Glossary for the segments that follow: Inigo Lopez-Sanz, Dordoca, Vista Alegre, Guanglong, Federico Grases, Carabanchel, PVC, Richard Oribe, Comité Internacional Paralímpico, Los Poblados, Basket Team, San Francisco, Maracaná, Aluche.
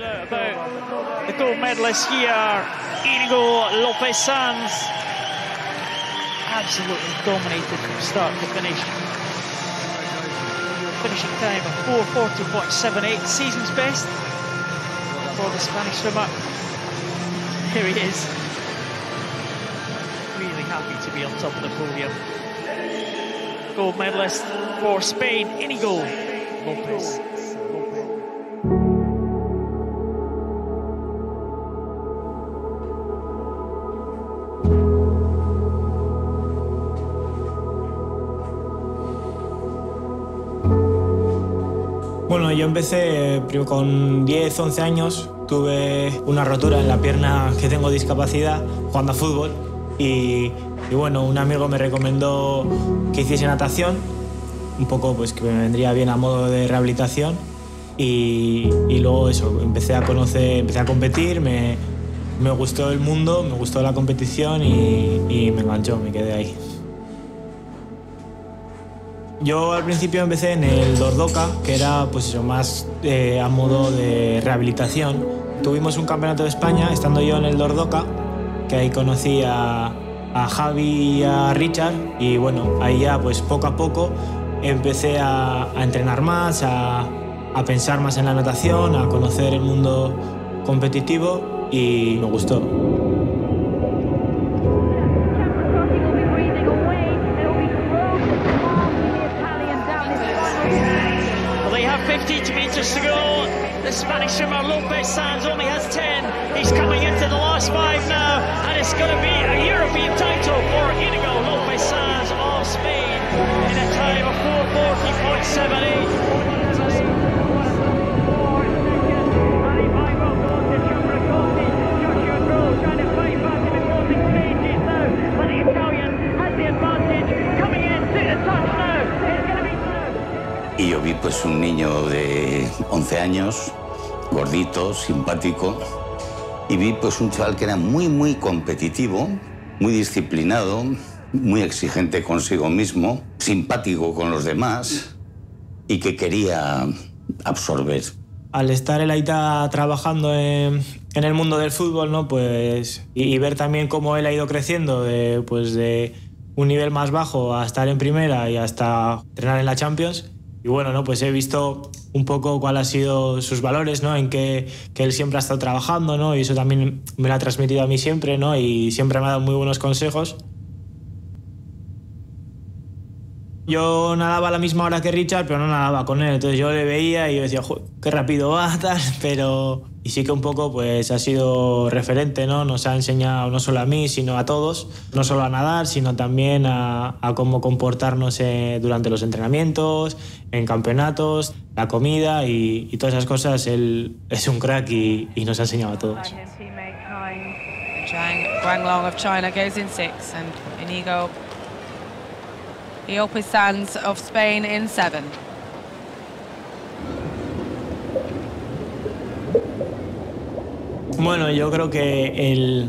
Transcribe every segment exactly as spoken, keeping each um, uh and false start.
the gold medalist here, Inigo Lopez-Sanz, absolutely dominated from start to finish. Finishing time of four forty point seven eight, season's best for the Spanish swimmer. Here he is, really happy to be on top of the podium. Gold medalist for Spain, Inigo Lopez. Bueno, yo empecé con diez, once años, tuve una rotura en la pierna que tengo discapacidad jugando a fútbol y, y bueno, un amigo me recomendó que hiciese natación, un poco pues que me vendría bien a modo de rehabilitación y, y luego eso, empecé a conocer, empecé a competir, me, me gustó el mundo, me gustó la competición y, y me enganchó, me quedé ahí. Yo al principio empecé en el Dordoca, que era pues eso, más eh, a modo de rehabilitación. Tuvimos un campeonato de España, estando yo en el Dordoca, que ahí conocí a, a Javi y a Richard, y bueno, ahí ya pues poco a poco empecé a, a entrenar más, a, a pensar más en la natación, a conocer el mundo competitivo y me gustó. fifty meters to go. The Spanish swimmer Lopez-Sanz only has ten. He's coming into the last five now, and it's going to be a European title for Inigo Lopez-Sanz of Spain in a time of four forty point seven eight. Y yo vi pues un niño de once años, gordito, simpático, y vi pues un chaval que era muy, muy competitivo, muy disciplinado, muy exigente consigo mismo, simpático con los demás y que quería absorber. Al estar él ahí trabajando en, en el mundo del fútbol, ¿no? Pues, y, y ver también cómo él ha ido creciendo de, pues de un nivel más bajo a estar en primera y hasta entrenar en la Champions. Y bueno, ¿no? Pues he visto un poco cuáles han sido sus valores, ¿no? En que, que él siempre ha estado trabajando, ¿no? Y eso también me lo ha transmitido a mí siempre, ¿no? Y siempre me ha dado muy buenos consejos. Yo nadaba a la misma hora que Richard, pero no nadaba con él. Entonces yo le veía y yo decía, joder, qué rápido va, tal, pero... Y sí que un poco pues ha sido referente, ¿no? Nos ha enseñado no solo a mí, sino a todos. No solo a nadar, sino también a, a cómo comportarnos eh, durante los entrenamientos, en campeonatos, la comida y, y todas esas cosas. Él es un crack y, y nos ha enseñado a todos. Guanglong of China goes in six and Inigo Lopez-Sanz of Spain in seven. Bueno, yo creo que el,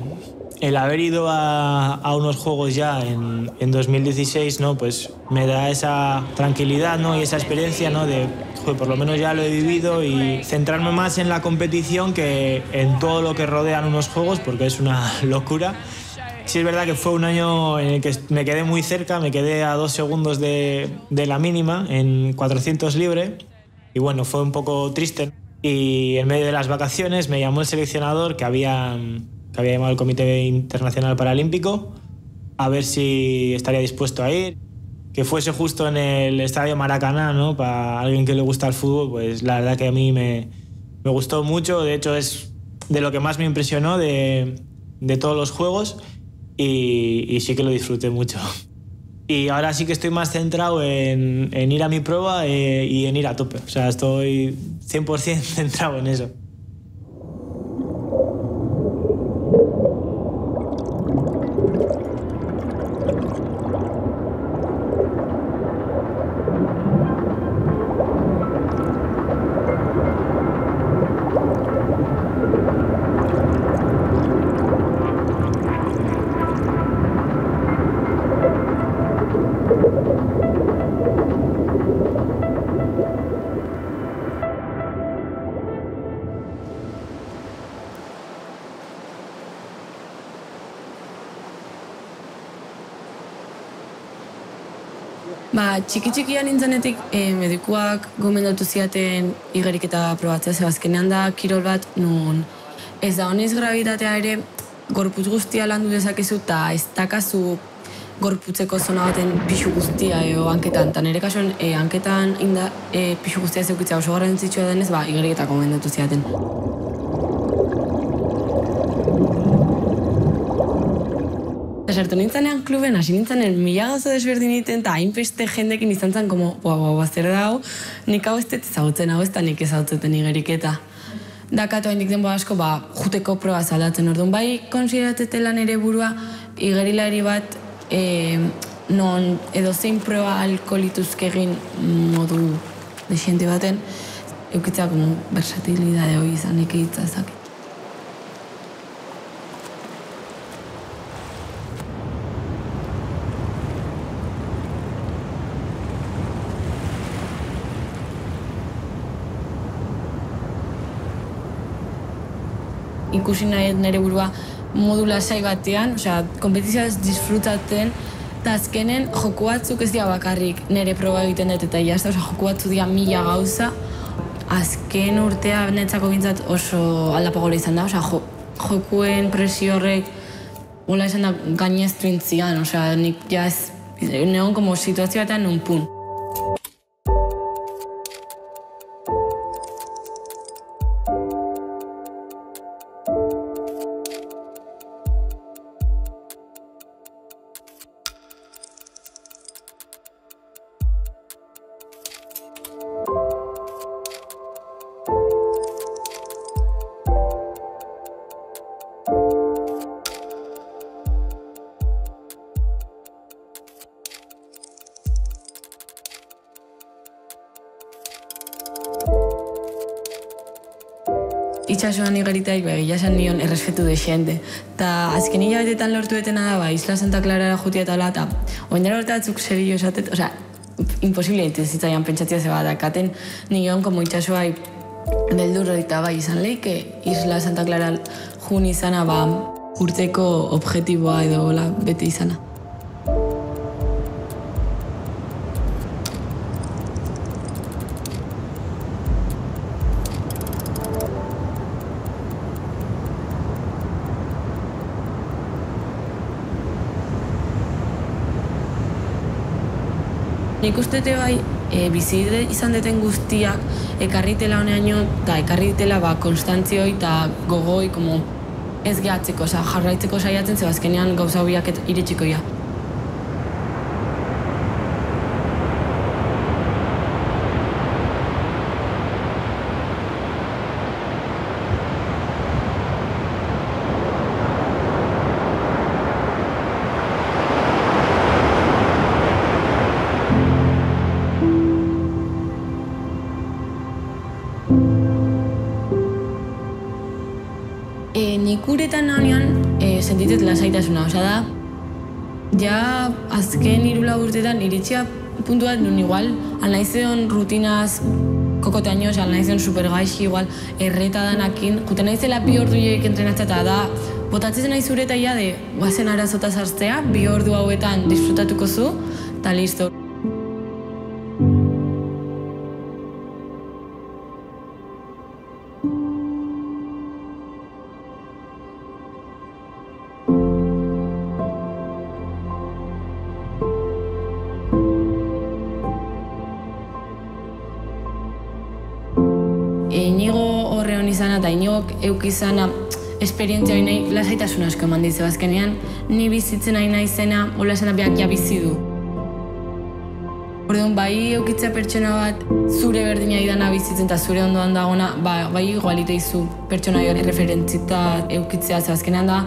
el haber ido a, a unos Juegos ya en, en dos mil dieciséis, ¿no? Pues me da esa tranquilidad, ¿no? Y esa experiencia, ¿no? De, joder, por lo menos ya lo he vivido y centrarme más en la competición que en todo lo que rodean unos Juegos, porque es una locura. Sí es verdad que fue un año en el que me quedé muy cerca, me quedé a dos segundos de, de la mínima en cuatrocientos libre y bueno, fue un poco triste. Y en medio de las vacaciones me llamó el seleccionador que había, que había llamado el Comité Internacional Paralímpico a ver si estaría dispuesto a ir. Que fuese justo en el estadio Maracaná, ¿no? Para alguien que le gusta el fútbol, pues la verdad que a mí me, me gustó mucho. De hecho, es de lo que más me impresionó de, de todos los juegos y, y sí que lo disfruté mucho. Y ahora sí que estoy más centrado en, en ir a mi prueba eh, y en ir a tope. O sea, estoy cien por cien centrado en eso. Ba, txiki txikian nintzenetik e, medikuak gomendatu ziaten igeriketa probatzea, ze azkenean da kirol bat nun ez da honez grabitatea ere gorputz guztia landu dezakezu eta ez dakazu gorputzeko zona baten pixu guztia edo hanketan. Eta nire kasuan e, hanketan inda e, pixu guztia zeukitzea oso garrantzitsua denez, ba, igeriketa gomendatu ziaten. Sartu nintzanean kluben, hasi nintzanean mila gauza desberdin egiten eta hainbeste jendekin izan zen, como, boa, boa, zer da hau, nik hau ez dut ezagutzen, hau ez da nik ezagutzen igeriketa. Dakatu haindik denbora asko, ba, juteko proba zaldatzen, orduan, bai, konsideratetelan ere burua, igerilari bat, non edo zein proba alkolituzkegin modu desiente baten, eukitza, como, versatilidade hori izan ekitzazak. Ikusi nahi nire burua modu lasai batean, osea, kompetizioaz disfrutatzen, eta azkenen joko batzuk ez dira bakarrik nire proba egiten dut eta jazta, osea, joko batzuk dira mila gauza. Azken urtea netzako gintzat oso aldapagola izan da, osea, jokuen presio horrek gola izan da gaineztu intzian, osea, nik jaz, negon como situazio batean nonpun. Itxasuan igeritaik begia esan nion errespetu desiente. Eta azken hilabetetan lortu etena da, ba, Isla Santa Clara jutia eta hola, eta oindera hortatzuk serio esatet, osea, imposible ditu zitzaian pentsatzia zeba dakaten, nion, como itxasuai beldurro eta bai izan lehike Isla Santa Clara jun izana, ba, urteko objektiboa edo hola bete izana. Nik ustete bai, bizide izan deten guztiak ekarritela honeaino eta ekarritela konstantzioi eta gogoi ez gehatzeko, jarraitzeko saiatzen, ze bazkenean gauza horiak iritsikoia. Nik uretan nahonean sentitet lasaitasuna, osea da, ja azken irula urtetan iritsia puntu bat nun igual, alnaizeon rutinaz kokoteaino, osea alnaizeon supergaixi igual, erreta danakin, juten naizela bi ordu joik entrenatzea eta da, botatzen naiz ureta ia de guazen arazotaz hartzea, bi ordu hauetan disfrutatuko zu, eta listo. Inigo horre hon izana eta Inigok euk izana esperientzia hori nahi lasaitasuna asko eman dizu azkenean, ni bizitzen nahi nahi zena, hola esan da beak ja bizi du. Orduan, bai eukitzea pertsona bat zure berdina idana bizitzen eta zure ondoan dagoena, bai igualite izu pertsona hori referentzita eukitzea, ze azkenean da,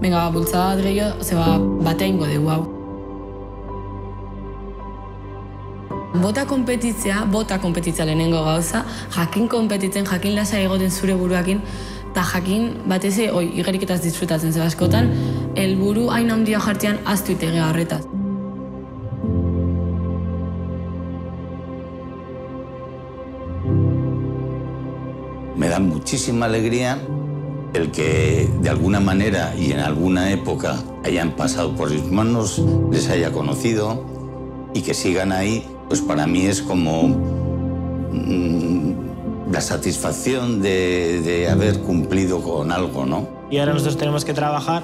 benga, bultzada bat gehiago, ze batea ingo dugu hau. Bota kompetitzea, bota kompetitzea lehenengo gauza, jakin kompetitzen, jakin lasa egoten zure buruakin, eta jakin batez ere, oi, igeriketaz disfrutatzen ze askotan, helburu hain handia jartzean aztu itegea horretaz. Me da muchísima alegría el que de alguna manera y en alguna época hayan pasado por mis manos, les haya conocido, y que sigan ahí, pues para mí es como mmm, la satisfacción de, de haber cumplido con algo, ¿no? Y ahora nosotros tenemos que trabajar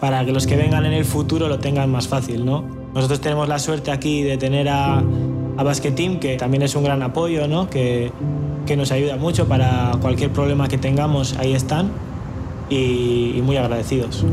para que los que vengan en el futuro lo tengan más fácil, ¿no? Nosotros tenemos la suerte aquí de tener a, a Basket Team, que también es un gran apoyo, ¿no? Que, que nos ayuda mucho para cualquier problema que tengamos, ahí están, y, y muy agradecidos.